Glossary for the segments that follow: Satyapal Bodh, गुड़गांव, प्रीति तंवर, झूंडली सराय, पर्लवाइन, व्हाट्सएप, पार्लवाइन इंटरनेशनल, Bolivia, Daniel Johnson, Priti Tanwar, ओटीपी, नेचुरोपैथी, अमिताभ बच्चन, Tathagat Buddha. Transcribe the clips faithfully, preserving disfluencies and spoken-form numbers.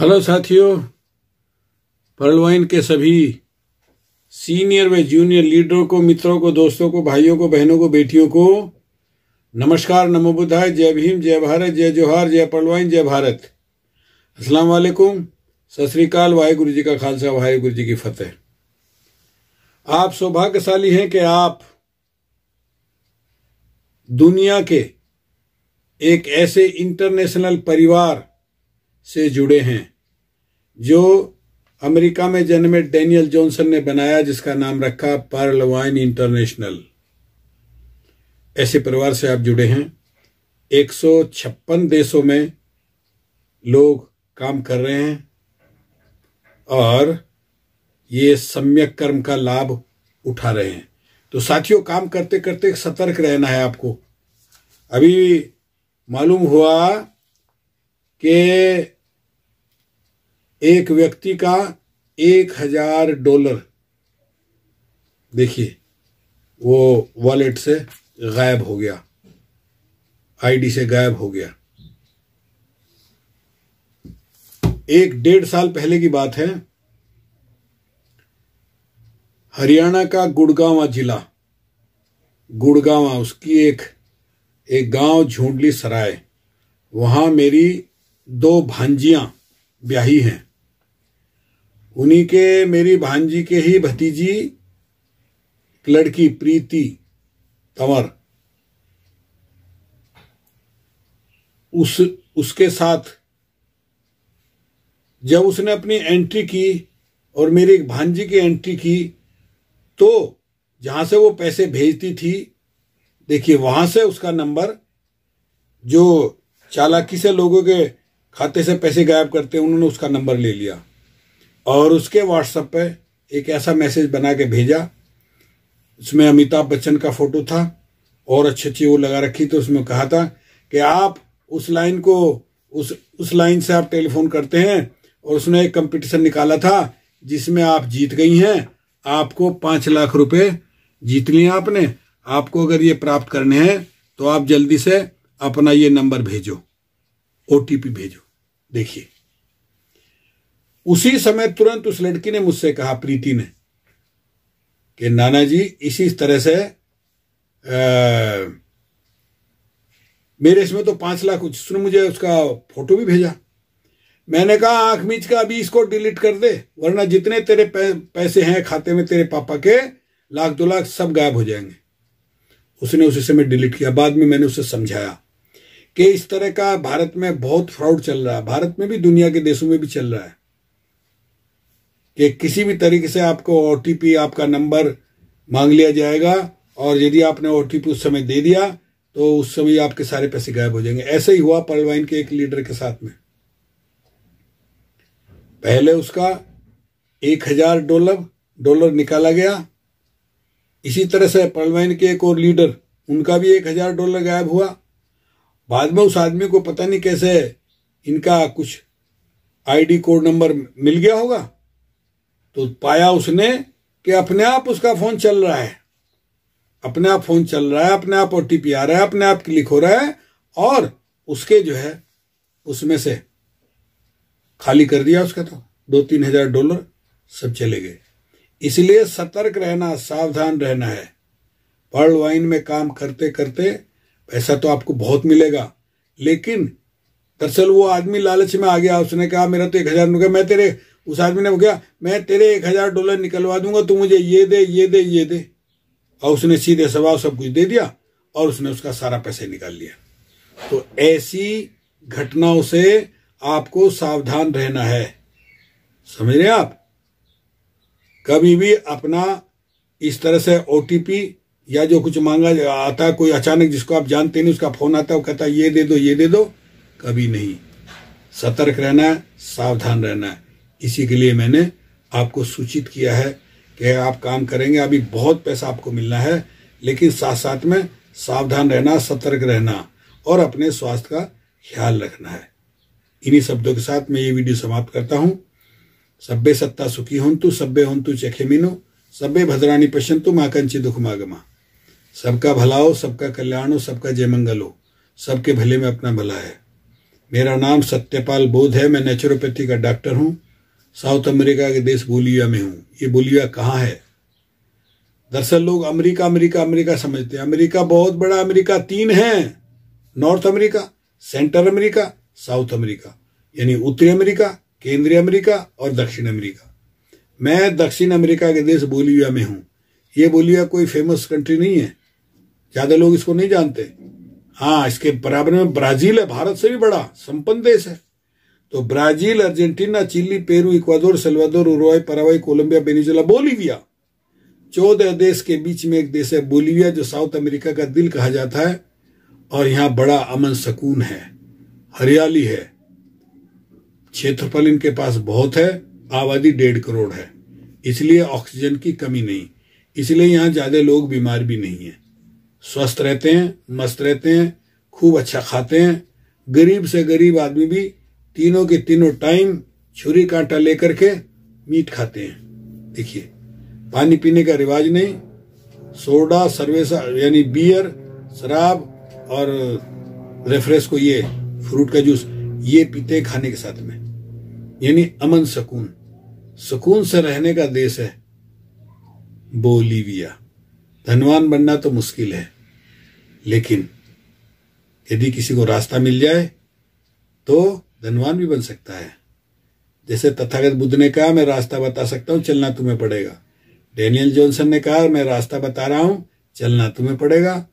Hello साथियों, पर्लवाइन के सभी सीनियर व जूनियर लीडरों को, मित्रों को, दोस्तों को, भाइयों को, बहनों को, बेटियों को नमस्कार, नमो बुद्धाय, जय भीम, जय भारत, जय जोहार, जय पर्लवाइन, जय भारत। अस्सलाम वालेकुम, सत श्री अकाल, वाहेगुरु जी का खालसा, वाहेगुरु जी की फतेह। आप सौभाग्यशाली हैं कि आप दुनिया के एक ऐसे इंटरनेशनल परिवार से जुड़े हैं जो अमेरिका में जन्मे डैनियल जॉनसन ने बनाया, जिसका नाम रखा पार्लवाइन इंटरनेशनल। ऐसे परिवार से आप जुड़े हैं। एक सौ छप्पन देशों में लोग काम कर रहे हैं और ये सम्यक कर्म का लाभ उठा रहे हैं। तो साथियों, काम करते करते सतर्क रहना है आपको। अभी मालूम हुआ कि एक व्यक्ति का एक हजार डॉलर देखिए वो वॉलेट से गायब हो गया, आईडी से गायब हो गया। एक डेढ़ साल पहले की बात है। हरियाणा का गुड़गांवा जिला, गुड़गांवा उसकी एक एक गांव झूंडली सराय, वहां मेरी दो भांजियां ब्याही हैं। उन्हीं के, मेरी भांजी के ही भतीजी लड़की प्रीति तंवर, उस उसके साथ जब उसने अपनी एंट्री की और मेरी एक भांजी की एंट्री की, तो जहां से वो पैसे भेजती थी देखिए वहां से उसका नंबर, जो चालाकी से लोगों के खाते से पैसे गायब करते हैं, उन्होंने उसका नंबर ले लिया और उसके व्हाट्सएप पे एक ऐसा मैसेज बना के भेजा। उसमें अमिताभ बच्चन का फोटो था और अच्छी अच्छी वो लगा रखी थी। उसमें कहा था कि आप उस लाइन को उस उस लाइन से आप टेलीफोन करते हैं, और उसने एक कंपटीशन निकाला था जिसमें आप जीत गई हैं। आपको पाँच लाख रुपए जीत लिए आपने। आपको अगर ये प्राप्त करने हैं तो आप जल्दी से अपना ये नंबर भेजो, ओटीपी भेजो। देखिए उसी समय तुरंत उस लड़की ने मुझसे कहा, प्रीति ने, कि नाना जी इसी तरह से आ, मेरे इसमें तो पांच लाख। उसने मुझे उसका फोटो भी भेजा। मैंने कहा आंख मीच का अभी इसको डिलीट कर दे, वरना जितने तेरे पैसे हैं खाते में तेरे पापा के, लाख दो लाख सब गायब हो जाएंगे। उसने उसी समय डिलीट किया। बाद में मैंने उसे समझाया कि इस तरह का भारत में बहुत फ्रॉड चल रहा है, भारत में भी दुनिया के देशों में भी चल रहा है, कि किसी भी तरीके से आपको ओटीपी, आपका नंबर मांग लिया जाएगा, और यदि आपने ओटीपी उस समय दे दिया तो उस समय आपके सारे पैसे गायब हो जाएंगे। ऐसे ही हुआ पर्लवाइन के एक लीडर के साथ में। पहले उसका एक हजार डॉलर डॉलर निकाला गया। इसी तरह से पर्लवाइन के एक और लीडर, उनका भी एक हजार डॉलर गायब हुआ। बाद में उस आदमी को पता नहीं कैसे इनका कुछ आईडी कोड नंबर मिल गया होगा, तो पाया उसने कि अपने आप उसका फोन चल रहा है, अपने आप फोन चल रहा है, अपने आप ओटीपी आ रहा है, अपने आप क्लिक हो रहा है, और उसके जो है उसमें से खाली कर दिया उसका। तो दो तीन हजार डॉलर सब चले गए। इसलिए सतर्क रहना, सावधान रहना है। पर्लवाइन में काम करते करते पैसा तो आपको बहुत मिलेगा, लेकिन दरअसल वो आदमी लालच में आ गया। उसने कहा मेरा तो एक हजार निकल, मैं तेरे, उस आदमी ने कहा मैं तेरे एक हजार डॉलर निकलवा दूंगा, तू मुझे ये दे, ये दे, ये दे, और उसने सीधे सवाब सब कुछ दे दिया और उसने उसका सारा पैसे निकाल लिया। तो ऐसी घटनाओं से आपको सावधान रहना है, समझ रहे आप। कभी भी अपना इस तरह से ओटीपी या जो कुछ मांगा आता है, कोई अचानक जिसको आप जानते नहीं उसका फोन आता है, वो कहता है ये दे दो, ये दे दो, कभी नहीं। सतर्क रहना है, सावधान रहना है। इसी के लिए मैंने आपको सूचित किया है कि आप काम करेंगे, अभी बहुत पैसा आपको मिलना है, लेकिन साथ साथ में सावधान रहना, सतर्क रहना और अपने स्वास्थ्य का ख्याल रखना है। इन्हीं शब्दों के साथ मैं ये वीडियो समाप्त करता हूँ। सब्बे सत्ता सुखी होन्तु, सब्बे होन्तु चखेमिनो, सब्बे भद्राणि पश्यन्तु मा कंचित् दुःखमागमः। सबका भला हो, सबका कल्याण हो, सबका जय मंगल हो, सबके भले में अपना भला है। मेरा नाम सत्यपाल बोध है। मैं नेचुरोपैथी का डॉक्टर हूँ। साउथ अमेरिका के देश बोलिविया में हूँ। ये बोलिविया कहाँ है? दरअसल लोग अमेरिका अमेरिका अमेरिका समझते हैं। अमेरिका बहुत बड़ा अमेरिका तीन है, North America, Central America, South America, यानी उत्तरी अमेरिका, केंद्रीय अमेरिका और दक्षिण अमेरिका। मैं दक्षिण अमेरिका के देश बोलिविया में हूँ। ये बोलिविया कोई फेमस कंट्री नहीं है, ज़्यादा लोग इसको नहीं जानते। हाँ, इसके बराबर में ब्राजील है, भारत से भी बड़ा संपन्न देश है। तो Brazil, Argentina, Chile, Peru, Ecuador, Salvador, Uruguay, Paraguay, Colombia, Venezuela, Bolivia, चौदह देश के बीच में एक देश है बोलिविया, जो साउथ अमेरिका का दिल कहा जाता है। और यहाँ बड़ा अमन सकून है, हरियाली है, क्षेत्रफल इनके पास बहुत है, आबादी डेढ़ करोड़ है, इसलिए ऑक्सीजन की कमी नहीं, इसलिए यहाँ ज्यादा लोग बीमार भी नहीं है, स्वस्थ रहते हैं, मस्त रहते हैं, खूब अच्छा खाते हैं। गरीब से गरीब आदमी भी तीनों के तीनों टाइम छुरी कांटा लेकर के मीट खाते हैं। देखिए, पानी पीने का रिवाज नहीं, सोडा, सर्वेसा यानी बियर, शराब और रेफ्रेश को ये फ्रूट का जूस ये पीते खाने के साथ में, यानी अमन सकून, सुकून से रहने का देश है बोलिविया। धनवान बनना तो मुश्किल है, लेकिन यदि किसी को रास्ता मिल जाए तो धनवान भी बन सकता है। जैसे तथागत बुद्ध ने कहा, मैं रास्ता बता सकता हूँ, चलना तुम्हें पड़ेगा। डैनियल जॉनसन ने कहा, मैं रास्ता बता रहा हूँ, चलना तुम्हें पड़ेगा।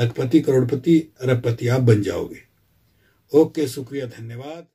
लखपति, करोड़पति, अरबपति आप बन जाओगे। ओके, शुक्रिया, धन्यवाद।